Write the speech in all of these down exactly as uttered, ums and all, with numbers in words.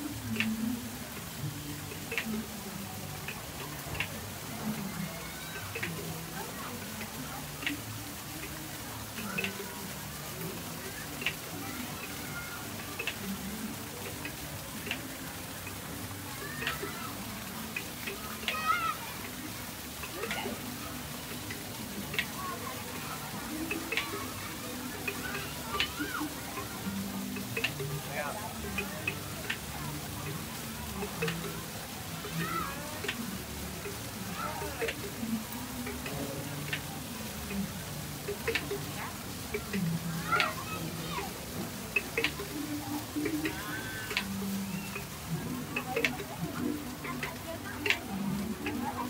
Hãy subscribe cho kênh Ghiền Mì Gõ để không bỏ lỡ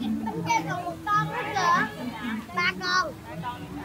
những video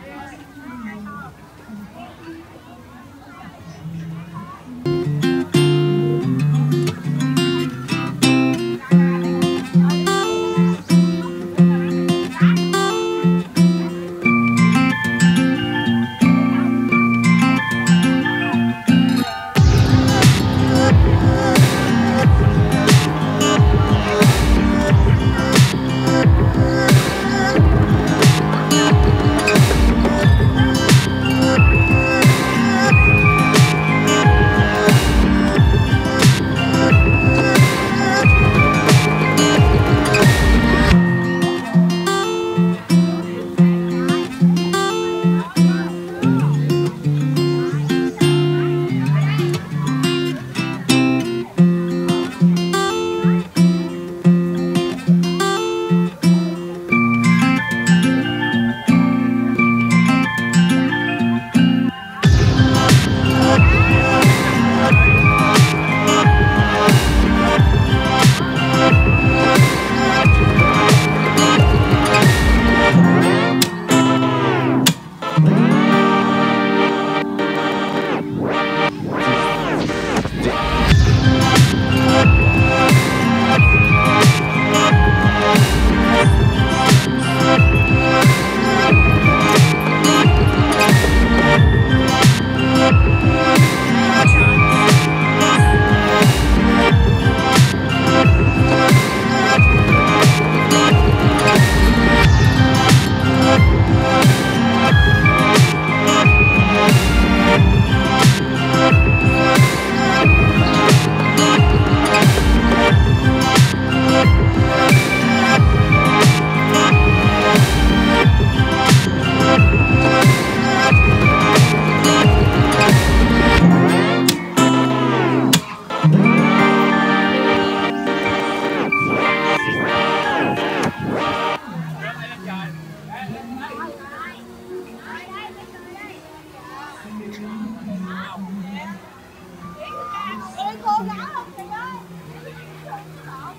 hấp dẫn.